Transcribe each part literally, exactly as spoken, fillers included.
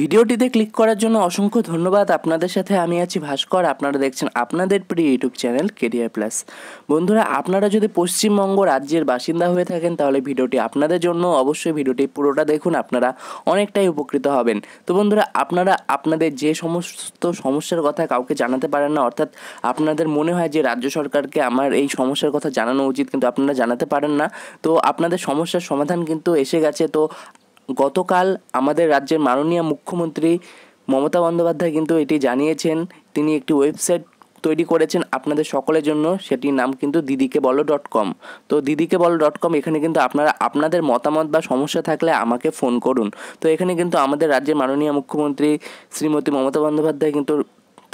ভিডিওটিতে ক্লিক করার জন্য অসংখ্য ধন্যবাদ। আপনাদের সাথে আমি আছি ভাস্কর, আপনারা দেখছেন আপনাদের প্রিয় ইউটিউব চ্যানেল কেরিয়ার প্লাস। বন্ধুরা, আপনারা যদি পশ্চিমবঙ্গ রাজ্যের বাসিন্দা হয়ে থাকেন তাহলে ভিডিওটি আপনাদের জন্য, অবশ্যই ভিডিওটি পুরোটা দেখুন, আপনারা অনেকটাই উপকৃত হবেন। তো বন্ধুরা, আপনারা আপনাদের যে সমস্ত সমস্যার কথা কাউকে জানাতে পারেন না, অর্থাৎ আপনাদের মনে হয় যে রাজ্য সরকারকে আমার এই সমস্যার কথা জানানো উচিত, কিন্তু আপনারা জানাতে পারেন না, তো আপনাদের সমস্যার সমাধান কিন্তু এসে গেছে। তো গতকাল আমাদের রাজ্যের মাননীয় মুখ্যমন্ত্রী মমতা বন্দ্যোপাধ্যায় কিন্তু এটি জানিয়েছেন। তিনি একটি ওয়েবসাইট তৈরি করেছেন আপনাদের সকলের জন্য, সেটির নাম কিন্তু দিদিকে বলো ডট কম। তো দিদিকে বলো ডট কম, এখানে কিন্তু আপনারা আপনাদের মতামত বা সমস্যা থাকলে আমাকে ফোন করুন। তো এখানে কিন্তু আমাদের রাজ্যের মাননীয় মুখ্যমন্ত্রী শ্রীমতী মমতা বন্দ্যোপাধ্যায় কিন্তু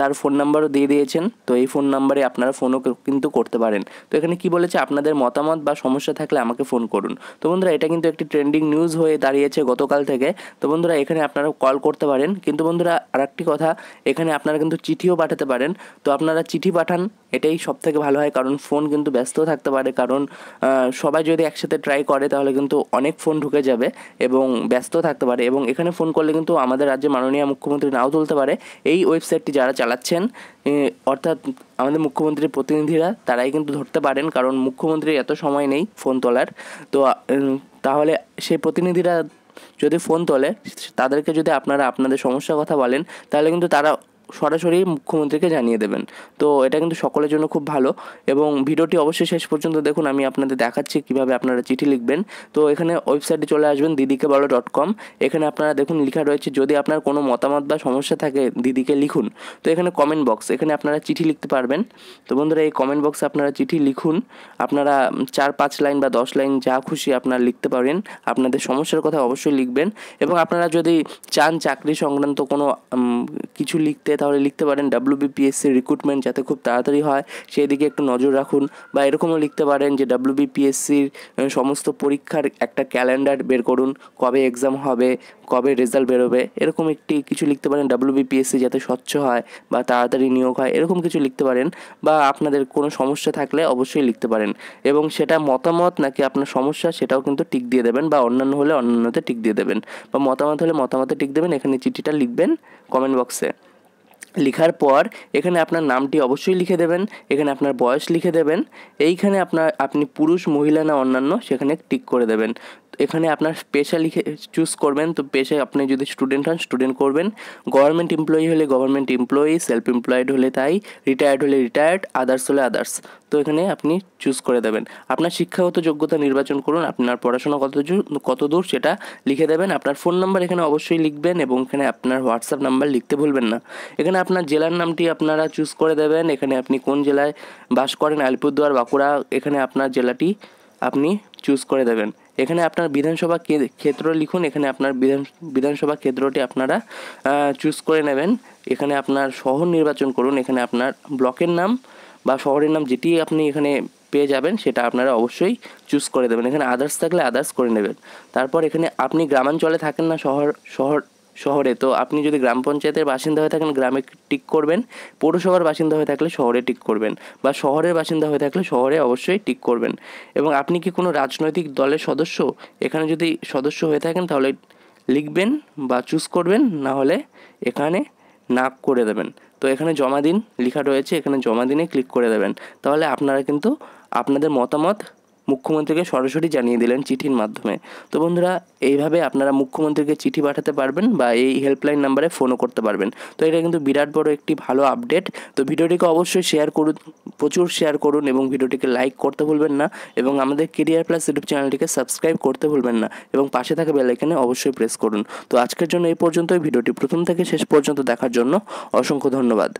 তার ফোন নাম্বারও দিয়ে দিয়েছেন। তো এই ফোন নাম্বারে আপনারা ফোনও কিন্তু করতে পারেন। তো এখানে কি বলেছে, আপনাদের মতামত বা সমস্যা থাকলে আমাকে ফোন করুন। তো বন্ধুরা, এটা কিন্তু একটি ট্রেন্ডিং নিউজ হয়ে দাঁড়িয়েছে গতকাল থেকে। তো বন্ধুরা, এখানে আপনারা কল করতে পারেন, কিন্তু বন্ধুরা আরেকটি কথা, এখানে আপনারা কিন্তু চিঠিও পাঠাতে পারেন। তো আপনারা চিঠি পাঠান, এটাই সব থেকে ভালো হয়, কারণ ফোন কিন্তু ব্যস্ত থাকতে পারে, কারণ সবাই যদি একসাথে ট্রাই করে তাহলে কিন্তু অনেক ফোন ঢুকে যাবে এবং ব্যস্ত থাকতে পারে। এবং এখানে ফোন করলে কিন্তু আমাদের রাজ্যে মাননীয় মুখ্যমন্ত্রী নাও তুলতে পারে। এই ওয়েবসাইটটি যারা চালাচ্ছেন, অর্থাৎ আমাদের মুখ্যমন্ত্রীর প্রতিনিধিরা, তারাই কিন্তু ধরতে পারেন, কারণ মুখ্যমন্ত্রীর এত সময় নেই ফোন তোলার। তো তাহলে সেই প্রতিনিধিরা যদি ফোন তোলে, তাদেরকে যদি আপনারা আপনাদের সমস্যার কথা বলেন, তাহলে কিন্তু তারা সরাসরি মুখ্যমন্ত্রীকে জানিয়ে দেবেন। তো এটা কিন্তু সকলের জন্য খুব ভালো। এবং ভিডিওটি অবশ্যই শেষ পর্যন্ত দেখুন, আমি আপনাদের দেখাচ্ছি কীভাবে আপনারা চিঠি লিখবেন। তো এখানে ওয়েবসাইটে চলে আসবেন দিদিকে বলো ডট কম। এখানে আপনারা দেখুন লেখা রয়েছে, যদি আপনার কোনো মতামত বা সমস্যা থাকে দিদিকে লিখুন। তো এখানে কমেন্ট বক্স, এখানে আপনারা চিঠি লিখতে পারবেন। তো বন্ধুরা, এই কমেন্ট বক্সে আপনারা চিঠি লিখুন, আপনারা চার পাঁচ লাইন বা দশ লাইন যা খুশি আপনারা লিখতে পারেন, আপনাদের সমস্যার কথা অবশ্যই লিখবেন। এবং আপনারা যদি চান চাকরি সংক্রান্ত কোনো কিছু লিখতে, তাহলে লিখতে পারেন ডাব্লিউবিপিএসসি রিক্রুটমেন্ট যাতে খুব তাড়াতাড়ি হয় সেই দিকে একটু নজর রাখুন, বা এরকমও লিখতে পারেন যে ডাব্লিউবিপিএসসির সমস্ত পরীক্ষার একটা ক্যালেন্ডার বের করুন, কবে এক্সাম হবে, কবে রেজাল্ট বেরোবে, এরকম একটি কিছু লিখতে পারেন। ডাব্লিউবিপিএসসি যাতে স্বচ্ছ হয় বা তাড়াতাড়ি নিয়োগ হয়, এরকম কিছু লিখতে পারেন। বা আপনাদের কোনো সমস্যা থাকলে অবশ্যই লিখতে পারেন, এবং সেটা মতামত নাকি আপনার সমস্যা সেটাও কিন্তু টিক দিয়ে দেবেন, বা অন্যান্য হলে অন্যান্যতে টিক দিয়ে দেবেন, বা মতামত হলে মতামতে টিক দেবেন। এখানে চিঠিটা লিখবেন কমেন্ট বক্সে, লেখার পর এখানে আপনার নামটি অবশ্যই লিখে দেবেন, এখানে আপনার বয়স লিখে দেবেন, এইখানে আপনার আপনি পুরুষ, মহিলা না অন্যান্য সেখানে টিক করে দেবেন। এখানে আপনার পেশা লিখে চুজ করবেন। তো পেশায় আপনি যদি স্টুডেন্ট হন স্টুডেন্ট করবেন, গভর্নমেন্ট এমপ্লয়ি হলে গভর্নমেন্ট এমপ্লয়ি, সেলফ এমপ্লয়েড হলে তাই, রিটায়ার্ড হলে রিটায়ার্ড, আদার্স হলে আদার্স। তো এখানে আপনি চুজ করে দেবেন। আপনার শিক্ষাগত যোগ্যতা নির্বাচন করুন, আপনার পড়াশোনা কত কত দূর সেটা লিখে দেবেন। আপনার ফোন নাম্বার এখানে অবশ্যই লিখবেন, এবং এখানে আপনার হোয়াটসঅ্যাপ নাম্বার লিখতে ভুলবেন না। এখানে আপনার জেলার নামটি আপনারা চুজ করে দেবেন, এখানে আপনি কোন জেলায় বাস করেন, আলিপুরদুয়ার, বাঁকুড়া, এখানে আপনার জেলাটি আপনি চুজ করে দেবেন। এখানে আপনার বিধানসভা ক্ষেত্র লিখুন, এখানে আপনার বিধান বিধানসভা ক্ষেত্রটি আপনারা চুজ করে নেবেন। এখানে আপনার শহর নির্বাচন করুন, এখানে আপনার ব্লকের নাম বা শহরের নাম যেটি আপনি এখানে পেয়ে যাবেন সেটা আপনারা অবশ্যই চুজ করে দেবেন। এখানে আদার্স থাকলে আদার্স করে নেবেন। তারপর এখানে আপনি গ্রামাঞ্চলে থাকেন না শহর শহর শহরে, তো আপনি যদি গ্রাম পঞ্চায়েতের বাসিন্দা হয়ে থাকেন গ্রামে টিক করবেন, পৌরসভার বাসিন্দা হয়ে থাকলে শহরে টিক করবেন, বা শহরের বাসিন্দা হয়ে থাকলে শহরে অবশ্যই টিক করবেন। এবং আপনি কি কোনো রাজনৈতিক দলের সদস্য, এখানে যদি সদস্য হয়ে থাকেন তাহলে লিখবেন বা চুজ করবেন, না হলে এখানে না করে দেবেন। তো এখানে জমা দিন লেখা রয়েছে, এখানে জমা দিনে ক্লিক করে দেবেন। তাহলে আপনারা কিন্তু আপনাদের মতামত মুখ্যমন্ত্রীকে সরাসরি জানিয়ে দিলেন চিঠির মাধ্যমে। তো বন্ধুরা, এইভাবে আপনারা মুখ্যমন্ত্রীকে চিঠি পাঠাতে পারবেন, বা এই হেল্পলাইন নাম্বারে ফোনও করতে পারবেন। তো এটা কিন্তু বিরাট বড় একটি ভালো আপডেট। তো ভিডিওটিকে অবশ্যই শেয়ার করুন, প্রচুর শেয়ার করুন, এবং ভিডিওটিকে লাইক করতে ভুলবেন না, এবং আমাদের কেরিয়ার প্লাস ইউটিউব চ্যানেলটিকে সাবস্ক্রাইব করতে ভুলবেন না, এবং পাশে থাকা বেল আইকনে অবশ্যই প্রেস করুন। তো আজকের জন্য এই পর্যন্তই। ভিডিওটি প্রথম থেকে শেষ পর্যন্ত দেখার জন্য অসংখ্য ধন্যবাদ।